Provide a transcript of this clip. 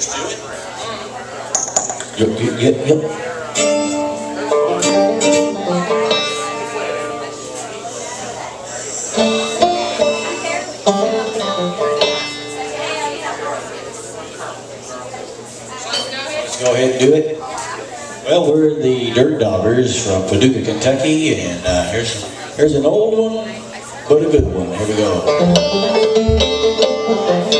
Let's do it. Yep. Let's go ahead and do it. Well, we're the Dirt Daubers from Paducah, Kentucky, and here's an old one, but a good one. Here we go.